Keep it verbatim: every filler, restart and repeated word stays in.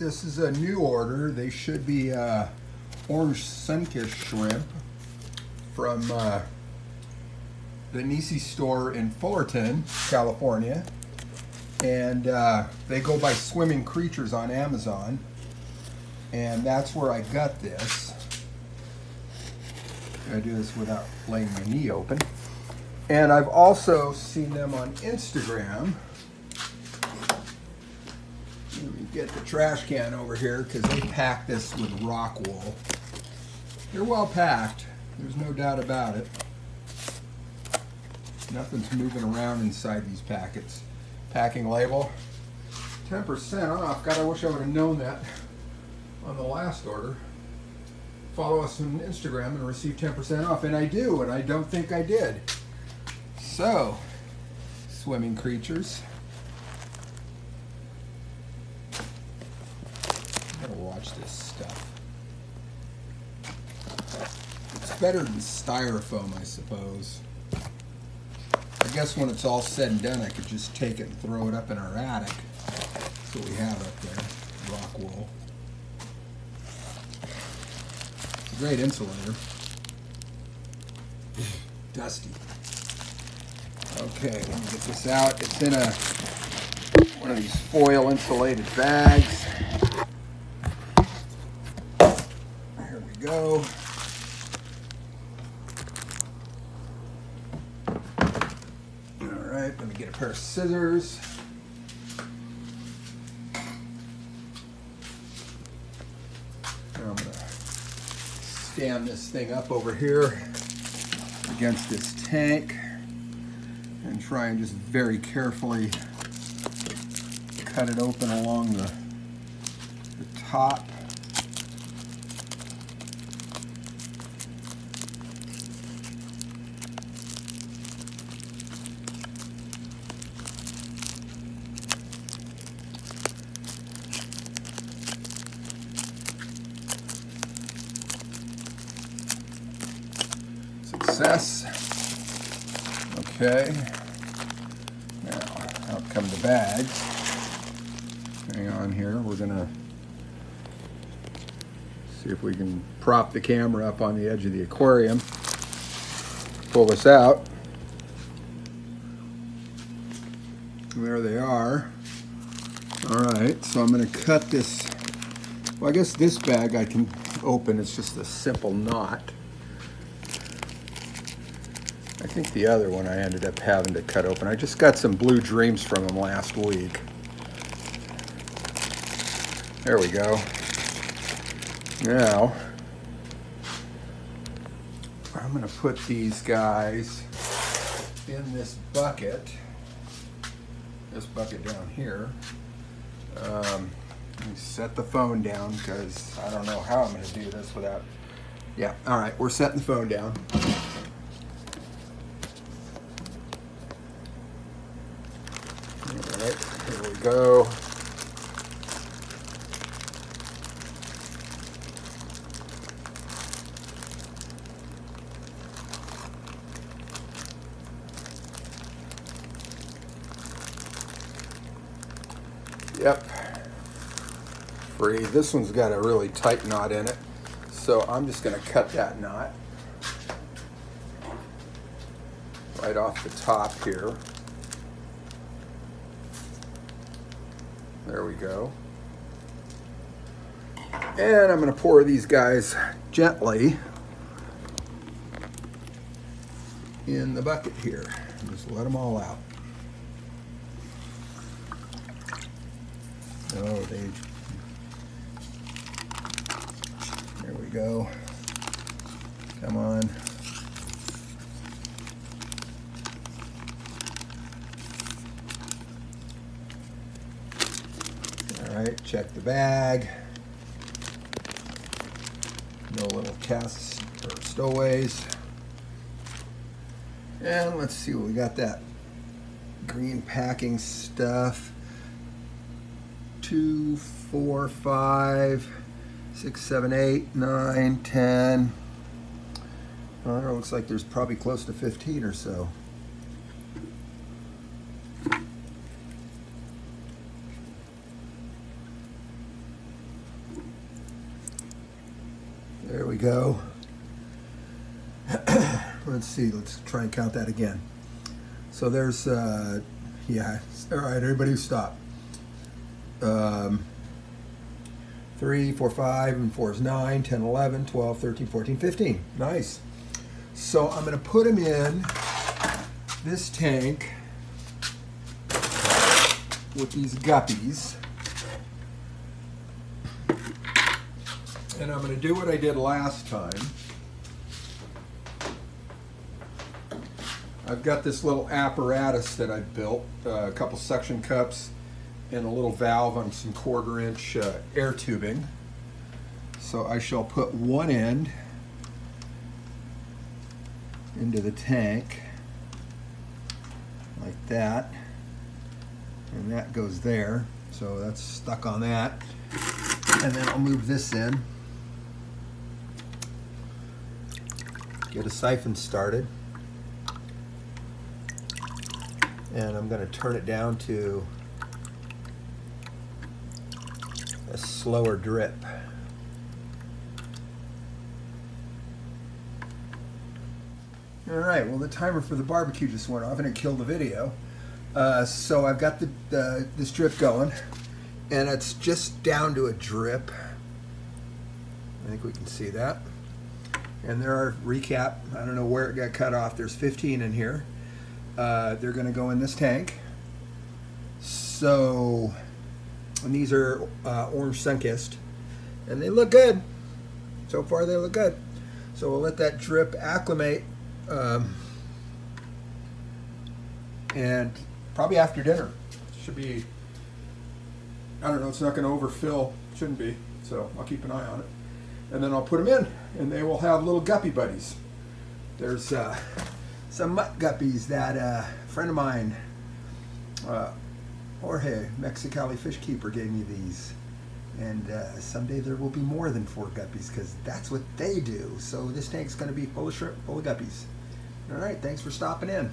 This is a new order. They should be uh, Orange Sunkist shrimp from uh, the Nisi store in Fullerton, California. And uh, they go by Swimming Creatures on Amazon. And that's where I got this. I do this without laying my knee open. And I've also seen them on Instagram. Let me get the trash can over here because they pack this with rock wool. They're well packed. There's no doubt about it. Nothing's moving around inside these packets. Packing label, ten percent off. God, I wish I would have known that on the last order. Follow us on Instagram and receive ten percent off. And I do, and I don't think I did. So, Swimming Creatures. I gotta watch this stuff. It's better than styrofoam, I suppose. I guess when it's all said and done, I could just take it and throw it up in our attic. That's what we have up there, rock wool. It's a great insulator. Dusty. Okay, let me get this out. It's in a one of these foil insulated bags. Here we go. Alright, let me get a pair of scissors. And I'm gonna stand this thing up over here against this tank. And try and just very carefully cut it open along the, the top. Success. Okay. Come the bags. Hang on here. We're gonna see if we can prop the camera up on the edge of the aquarium. Pull this out. There they are. All right, so I'm gonna cut this. Well, I guess this bag I can open. It's just a simple knot. I think the other one I ended up having to cut open. I just got some blue dreams from them last week. There we go. Now, I'm gonna put these guys in this bucket, this bucket down here. Um, let me set the phone down because I don't know how I'm gonna do this without, yeah, all right, we're setting the phone down. All right, here we go. Yep. Free. This one's got a really tight knot in it, so I'm just going to cut that knot right off the top here. There we go. And I'm gonna pour these guys gently in the bucket here. Just let them all out. Oh, they, there we go. Come on. Alright, check the bag. No little casts or stowaways. And let's see what we got. That green packing stuff. Two, four, five, six, seven, eight, nine, ten. I don't know, it looks like there's probably close to fifteen or so. There we go. Let's see, let's try and count that again. So there's, uh, yeah, all right, everybody stop. Um, three, four, five, and four is nine, ten, eleven, twelve, thirteen, fourteen, fifteen. Nice. So I'm gonna put them in this tank with these guppies. And I'm gonna do what I did last time. I've got this little apparatus that I built, uh, a couple suction cups and a little valve on some quarter inch uh, air tubing. So I shall put one end into the tank like that, and that goes there, so that's stuck on that. And then I'll move this in, get a siphon started. And I'm going to turn it down to a slower drip. All right, well, the timer for the barbecue just went off and it killed the video. Uh, so I've got the, the this drip going, and it's just down to a drip. I think we can see that. And there are recap. I don't know where it got cut off. There's fifteen in here. Uh, they're going to go in this tank. So, and these are uh, Orange Sunkist, and they look good. So far, they look good. So we'll let that drip acclimate, um, and probably after dinner. Should be, I don't know, it's not going to overfill. Shouldn't be. So I'll keep an eye on it. And then I'll put them in, and they will have little guppy buddies. There's... Uh, some mutt guppies that uh, a friend of mine, uh, Jorge, Mexicali fish keeper, gave me these. And uh, someday there will be more than four guppies, because that's what they do. So this tank's going to be full of shrimp, full of guppies. All right, thanks for stopping in.